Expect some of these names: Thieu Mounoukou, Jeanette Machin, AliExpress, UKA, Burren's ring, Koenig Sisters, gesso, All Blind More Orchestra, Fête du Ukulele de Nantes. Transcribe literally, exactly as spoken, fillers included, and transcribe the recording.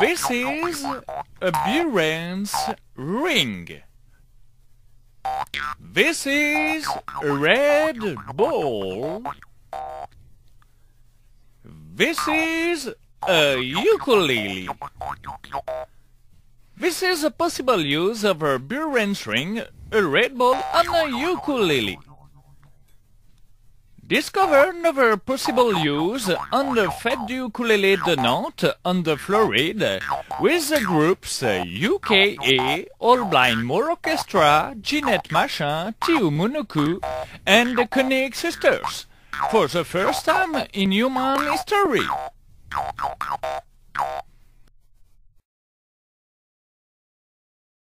This is a Burren's ring. This is a red ball. This is a ukulele. This is a possible use of a Burren's ring, a red ball and a ukulele. Discover another possible use on the Fête du Ukulele de Nantes on the Floride with the groups U K A, All Blind More Orchestra, Jeanette Machin, Thieu Mounoukou and the Koenig Sisters for the first time in human history.